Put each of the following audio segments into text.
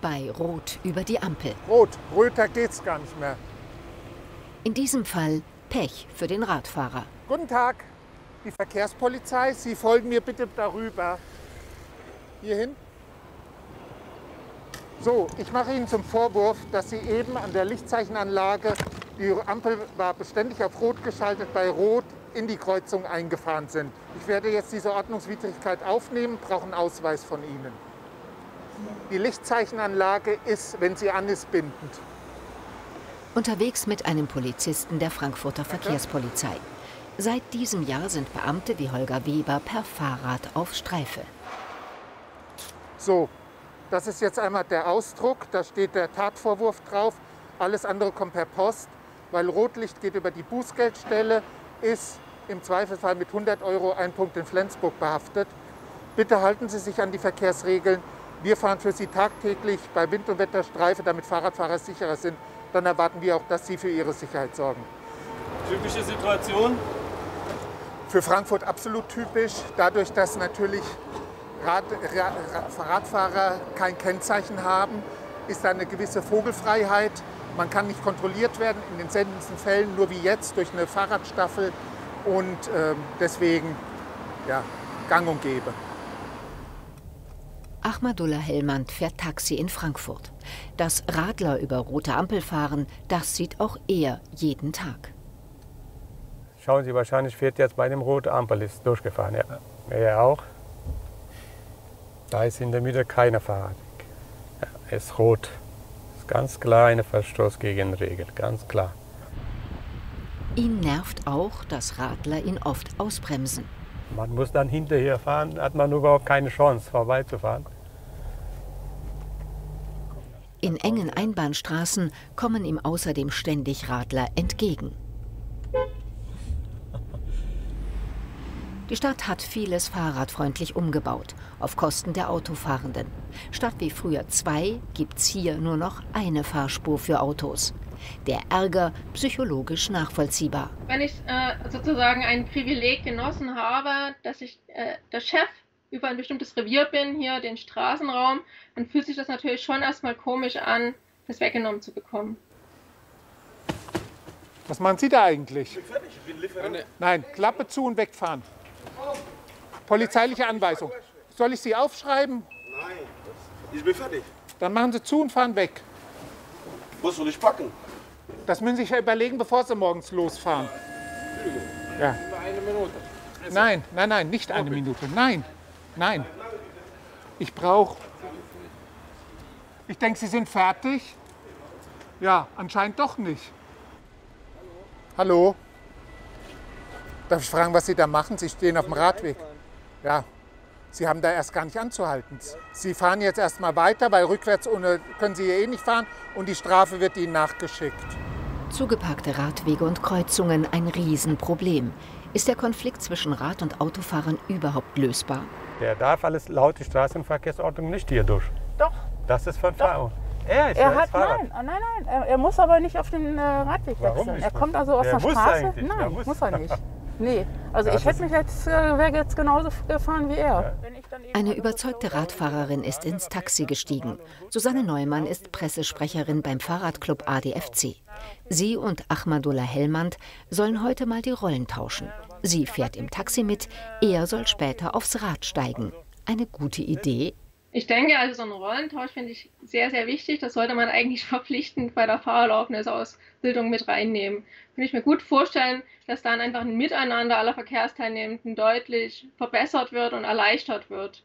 bei Rot über die Ampel. Rot, röter geht's gar nicht mehr. In diesem Fall Pech für den Radfahrer. Guten Tag, die Verkehrspolizei, Sie folgen mir bitte darüber. Hierhin. So, ich mache Ihnen zum Vorwurf, dass Sie eben an der Lichtzeichenanlage, die Ampel war beständig auf Rot geschaltet, bei Rot in die Kreuzung eingefahren sind. Ich werde jetzt diese Ordnungswidrigkeit aufnehmen, brauche einen Ausweis von Ihnen. Die Lichtzeichenanlage ist, wenn sie an ist, bindend. Unterwegs mit einem Polizisten der Frankfurter Verkehrspolizei. Seit diesem Jahr sind Beamte wie Holger Weber per Fahrrad auf Streife. So, das ist jetzt einmal der Ausdruck, da steht der Tatvorwurf drauf. Alles andere kommt per Post, weil Rotlicht geht über die Bußgeldstelle, ist im Zweifelsfall mit 100 € ein Punkt in Flensburg behaftet. Bitte halten Sie sich an die Verkehrsregeln. Wir fahren für Sie tagtäglich bei Wind und Wetter Streife, damit Fahrradfahrer sicherer sind. Dann erwarten wir auch, dass Sie für Ihre Sicherheit sorgen. Typische Situation? Für Frankfurt absolut typisch. Dadurch, dass natürlich Radfahrer kein Kennzeichen haben, ist da eine gewisse Vogelfreiheit. Man kann nicht kontrolliert werden, in den seltensten Fällen, nur wie jetzt, durch eine Fahrradstaffel. Und deswegen, ja, gang und gäbe. Ahmadullah Hellmann fährt Taxi in Frankfurt. Dass Radler über rote Ampel fahren, das sieht auch er jeden Tag. Schauen Sie, wahrscheinlich fährt jetzt bei dem roten Ampel, ist durchgefahren. Ja, er auch. Da ist in der Mitte keine Fahrradweg. Ja, ist rot. Ist ganz klar ein Verstoß gegen Regel, ganz klar. Ihn nervt auch, dass Radler ihn oft ausbremsen. Man muss dann hinterher fahren, hat man überhaupt keine Chance, vorbeizufahren. In engen Einbahnstraßen kommen ihm außerdem ständig Radler entgegen. Die Stadt hat vieles fahrradfreundlich umgebaut, auf Kosten der Autofahrenden. Statt wie früher 2 gibt's hier nur noch eine Fahrspur für Autos. Der Ärger psychologisch nachvollziehbar. Wenn ich sozusagen ein Privileg genossen habe, dass ich der Chef über ein bestimmtes Revier bin, hier den Straßenraum, dann fühlt sich das natürlich schon erstmal komisch an, das weggenommen zu bekommen. Was machen Sie da eigentlich? Ich bin fertig, ich bin Lieferant. Nein, Klappe zu und wegfahren. Polizeiliche Anweisung. Soll ich Sie aufschreiben? Nein, ich bin fertig. Dann machen Sie zu und fahren weg. Musst du nicht packen. Das müssen Sie sich ja überlegen, bevor Sie morgens losfahren. Ja. Eine Minute. Nein, nein, nein, nicht eine Minute. Nein, nein. Ich brauche... Ich denke, Sie sind fertig. Ja, anscheinend doch nicht. Hallo? Darf ich fragen, was Sie da machen? Sie stehen auf dem Radweg. Ja. Sie haben da erst gar nicht anzuhalten. Sie fahren jetzt erst mal weiter, weil rückwärts ohne können Sie hier eh nicht fahren und die Strafe wird Ihnen nachgeschickt. Zugeparkte Radwege und Kreuzungen ein Riesenproblem. Ist der Konflikt zwischen Rad- und Autofahrern überhaupt lösbar? Der darf alles laut die Straßenverkehrsordnung nicht hier durch. Doch. Das ist Verfahren. Er hat nein, nein, nein. Er muss aber nicht auf den Radweg wechseln. Er kommt also aus der Straße. Nein, muss er nicht. Nee, also ich hätte mich jetzt, wäre jetzt genauso gefahren wie er. Eine überzeugte Radfahrerin ist ins Taxi gestiegen. Susanne Neumann ist Pressesprecherin beim Fahrradclub ADFC. Sie und Ahmadullah Hellmann sollen heute mal die Rollen tauschen. Sie fährt im Taxi mit, er soll später aufs Rad steigen. Eine gute Idee? Ich denke, also so einen Rollentausch finde ich sehr, sehr wichtig. Das sollte man eigentlich verpflichtend bei der Fahrerlaubnisausbildung mit reinnehmen. Kann ich mir gut vorstellen, dass dann einfach ein Miteinander aller Verkehrsteilnehmenden deutlich verbessert wird und erleichtert wird.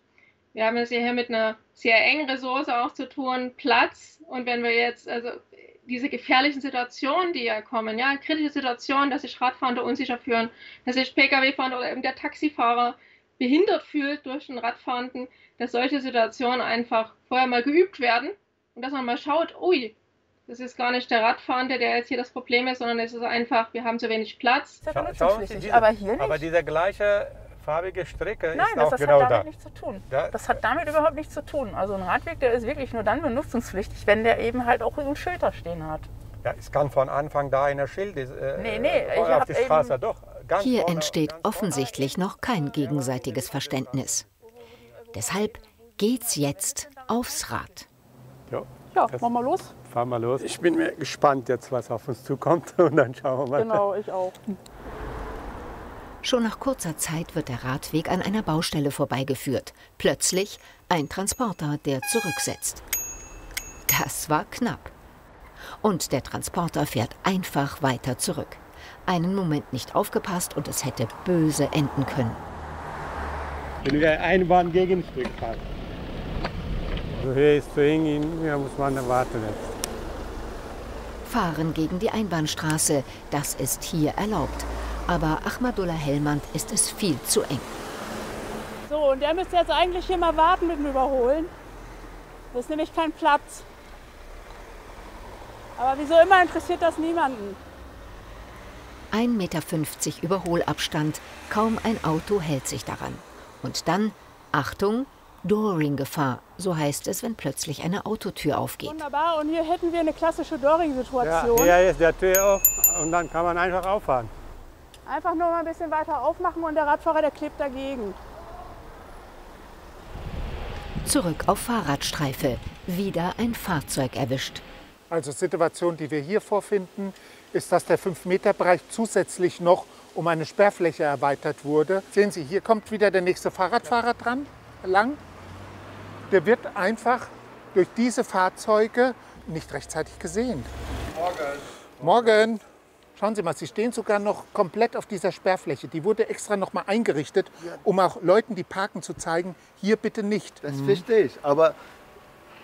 Wir haben es hier mit einer sehr engen Ressource auch zu tun, Platz. Und wenn wir jetzt also diese gefährlichen Situationen, die ja kommen, ja, kritische Situationen, dass sich Radfahrende unsicher fühlen, dass sich Pkw-Fahrer oder eben der Taxifahrer behindert fühlt durch den Radfahrenden, dass solche Situationen einfach vorher mal geübt werden und dass man mal schaut, ui, das ist gar nicht der Radfahrende, der jetzt hier das Problem ist, sondern es ist einfach, wir haben zu wenig Platz. Schauen Sie, aber hier nicht. Aber diese gleiche farbige Strecke ist auch genau da. Nein, das hat damit nichts zu tun. Das hat damit überhaupt nichts zu tun. Also ein Radweg, der ist wirklich nur dann benutzungspflichtig, wenn der eben halt auch ein Schild da stehen hat. Ja, es kann von Anfang da ein Schild auf die Straße doch. Hier entsteht offensichtlich noch kein gegenseitiges Verständnis. Deshalb geht's jetzt aufs Rad. Ja, ja, machen wir los. Fahren wir los. Ich bin gespannt jetzt, was auf uns zukommt, und dann schauen wir mal. Genau, ich auch. Schon nach kurzer Zeit wird der Radweg an einer Baustelle vorbeigeführt. Plötzlich ein Transporter, der zurücksetzt. Das war knapp. Und der Transporter fährt einfach weiter zurück. Einen Moment nicht aufgepasst und es hätte böse enden können. Wenn wir eine Bahn Gegenstück fahren. Also hier ist zu hingehen, hier muss man warten jetzt. Fahren gegen die Einbahnstraße, das ist hier erlaubt. Aber Ahmadullah Hellmann ist es viel zu eng. So, und der müsste jetzt eigentlich hier mal warten mit dem Überholen. Das ist nämlich kein Platz. Aber wieso immer interessiert das niemanden. 1,50 Meter Überholabstand, kaum ein Auto hält sich daran. Und dann, Achtung, Dooring-Gefahr. So heißt es, wenn plötzlich eine Autotür aufgeht. Wunderbar, und hier hätten wir eine klassische Dooring-Situation. Ja, hier ist der Tür auf und dann kann man einfach auffahren. Einfach nur mal ein bisschen weiter aufmachen und der Radfahrer, der klebt dagegen. Zurück auf Fahrradstreife. Wieder ein Fahrzeug erwischt. Also die Situation, die wir hier vorfinden, ist, dass der 5-Meter-Bereich zusätzlich noch um eine Sperrfläche erweitert wurde. Sehen Sie, hier kommt wieder der nächste Fahrradfahrer dran, lang. Der wird einfach durch diese Fahrzeuge nicht rechtzeitig gesehen. Morgen. Schauen Sie mal, sie stehen sogar noch komplett auf dieser Sperrfläche. Die wurde extra noch mal eingerichtet, um auch Leuten, die parken, zu zeigen, hier bitte nicht. Das verstehe ich, aber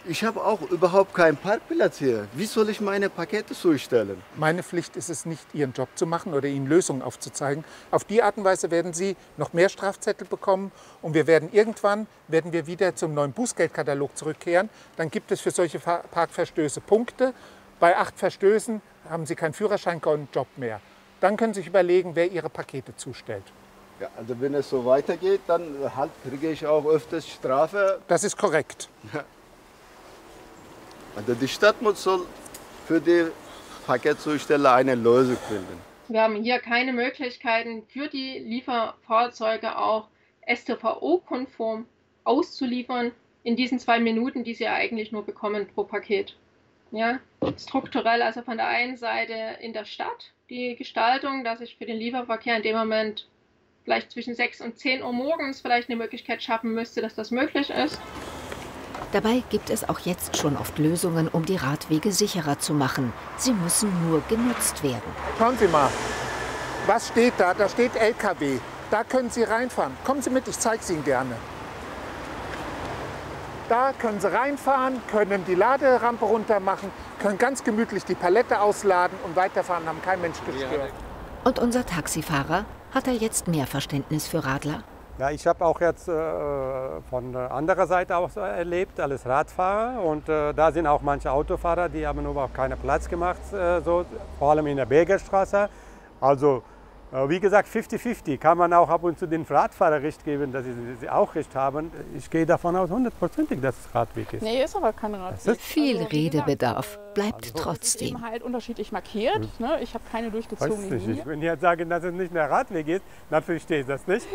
ich habe auch überhaupt keinen Parkplatz hier. Wie soll ich meine Pakete zustellen? Meine Pflicht ist es nicht, Ihren Job zu machen oder Ihnen Lösungen aufzuzeigen. Auf die Art und Weise werden Sie noch mehr Strafzettel bekommen. Und wir werden irgendwann wieder zum neuen Bußgeldkatalog zurückkehren. Dann gibt es für solche Parkverstöße Punkte. Bei 8 Verstößen haben Sie keinen Führerschein, keinen Job mehr. Dann können Sie sich überlegen, wer Ihre Pakete zustellt. Ja, also wenn es so weitergeht, dann halt kriege ich auch öfters Strafe. Das ist korrekt. Ja. Also die Stadt muss für die Paketzusteller eine Lösung finden. Wir haben hier keine Möglichkeiten, für die Lieferfahrzeuge auch StVO-konform auszuliefern in diesen 2 Minuten, die sie eigentlich nur bekommen pro Paket. Ja? Strukturell, also von der einen Seite in der Stadt die Gestaltung, dass ich für den Lieferverkehr in dem Moment vielleicht zwischen 6 und 10 Uhr morgens vielleicht eine Möglichkeit schaffen müsste, dass das möglich ist. Dabei gibt es auch jetzt schon oft Lösungen, um die Radwege sicherer zu machen. Sie müssen nur genutzt werden. Schauen Sie mal, was steht da? Da steht LKW. Da können Sie reinfahren. Kommen Sie mit, ich zeige es Ihnen gerne. Da können Sie reinfahren, können die Laderampe runter machen, können ganz gemütlich die Palette ausladen und weiterfahren, haben kein Mensch gestört. Und unser Taxifahrer, hat er jetzt mehr Verständnis für Radler? Ja, ich habe auch jetzt von anderer Seite aus erlebt, alles Radfahrer. Und da sind auch manche Autofahrer, die haben überhaupt keinen Platz gemacht, so, vor allem in der Bergerstraße. Also wie gesagt, 50-50 kann man auch ab und zu den Radfahrern Recht geben, dass sie auch Recht haben. Ich gehe davon aus, 100%ig, dass es Radweg ist. Nee, ist aber kein Radweg. Viel also, Redebedarf bleibt also trotzdem. Ist eben halt unterschiedlich markiert. Ne? Ich habe keine durchgezogene Linie. Wenn ich jetzt sage, dass es nicht mehr Radweg ist, dann verstehe ich das nicht.